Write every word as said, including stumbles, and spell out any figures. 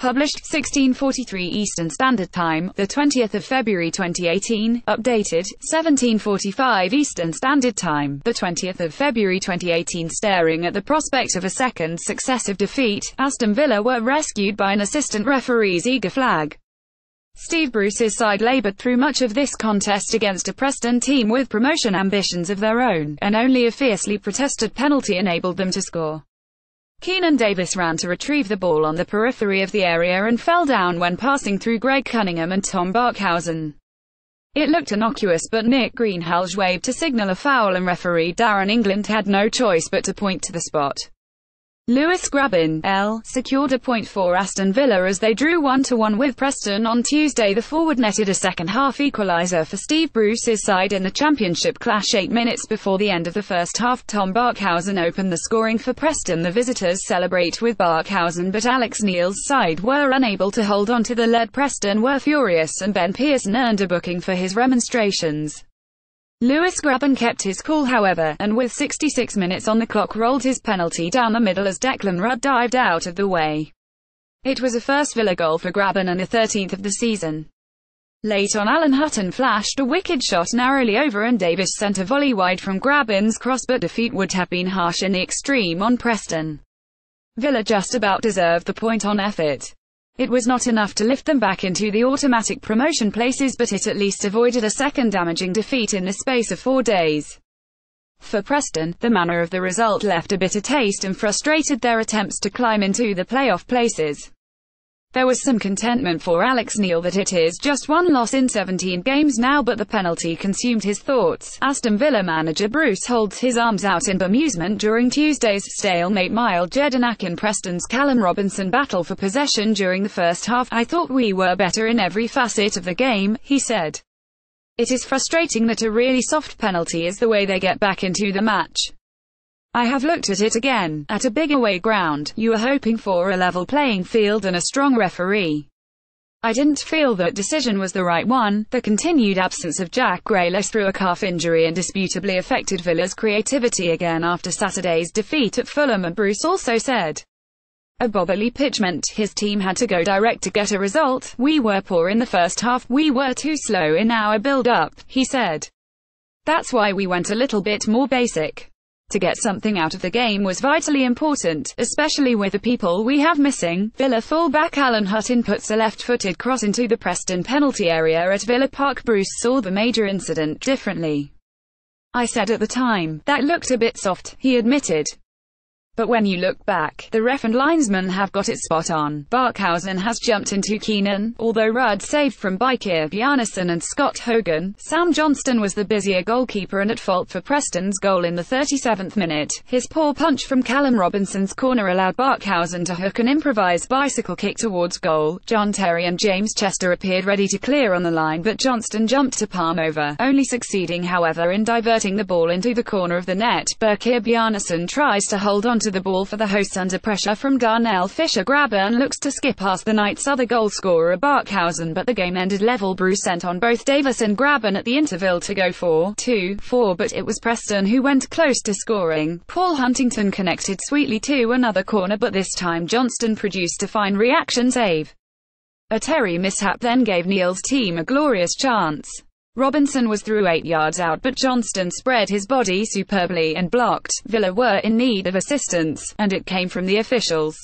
Published sixteen forty-three Eastern Standard Time, the twentieth of February twenty eighteen. Updated seventeen forty-five Eastern Standard Time, the twentieth of February twenty eighteen. Staring at the prospect of a second successive defeat, Aston Villa were rescued by an assistant referee's eager flag. Steve Bruce's side laboured through much of this contest against a Preston team with promotion ambitions of their own, and only a fiercely protested penalty enabled them to score. Keinan Davis ran to retrieve the ball on the periphery of the area and fell down when passing through Greg Cunningham and Tom Barkhuizen. It looked innocuous, but Nick Greenhalgh waved to signal a foul and referee Darren England had no choice but to point to the spot. Lewis Grabban L secured a point for Aston Villa as they drew one to one with Preston on Tuesday. The forward netted a second-half equaliser for Steve Bruce's side in the Championship clash eight minutes before the end of the first half. Tom Barkhuizen opened the scoring for Preston. The visitors celebrate with Barkhuizen, but Alex Neil's side were unable to hold on to the lead. Preston were furious and Ben Pearson earned a booking for his remonstrations. Lewis Grabban kept his cool however, and with sixty-six minutes on the clock rolled his penalty down the middle as Declan Rudd dived out of the way. It was a first Villa goal for Grabban and the thirteenth of the season. Late on, Alan Hutton flashed a wicked shot narrowly over and Davis sent a volley wide from Grabban's cross, but defeat would have been harsh in the extreme on Preston. Villa just about deserved the point on effort. It was not enough to lift them back into the automatic promotion places, but it at least avoided a second damaging defeat in the space of four days. For Preston, the manner of the result left a bitter taste and frustrated their attempts to climb into the playoff places. There was some contentment for Alex Neil that it is just one loss in seventeen games now, but the penalty consumed his thoughts. Aston Villa manager Bruce holds his arms out in bemusement during Tuesday's stalemate. Mile Jedinak in Preston's Callum Robinson battle for possession during the first half. "I thought we were better in every facet of the game," he said. "It is frustrating that a really soft penalty is the way they get back into the match. I have looked at it again. At a big away ground, you are hoping for a level playing field and a strong referee. I didn't feel that decision was the right one." The continued absence of Jack Grealish through a calf injury indisputably affected Villa's creativity again after Saturday's defeat at Fulham, and Bruce also said, "A bobbly pitch meant his team had to go direct to get a result. We were poor in the first half, we were too slow in our build-up," he said. "That's why we went a little bit more basic. To get something out of the game was vitally important, especially with the people we have missing." Villa fullback Alan Hutton puts a left-footed cross into the Preston penalty area at Villa Park. Bruce saw the major incident differently. "I said at the time, that looked a bit soft," he admitted. "But when you look back, the ref and linesman have got it spot on. Barkhuizen has jumped into Keinan, although Rudd saved from Birkir Bjarnason and Scott Hogan. Sam Johnstone was the busier goalkeeper and at fault for Preston's goal in the thirty-seventh minute. His poor punch from Callum Robinson's corner allowed Barkhuizen to hook an improvised bicycle kick towards goal. John Terry and James Chester appeared ready to clear on the line, but Johnstone jumped to palm over, only succeeding however in diverting the ball into the corner of the net. Birkir Bjarnason tries to hold on to the ball for the hosts under pressure from Darnell Fisher. Grabban looks to skip past the night's other goalscorer Barkhuizen, but the game ended level. Bruce sent on both Davis and Grabban at the interval to go four two four, but it was Preston who went close to scoring. Paul Huntington connected sweetly to another corner, but this time Johnstone produced a fine reaction save. A Terry mishap then gave Neil's team a glorious chance. Robinson was through eight yards out, but Johnstone spread his body superbly and blocked. Villa were in need of assistance, and it came from the officials.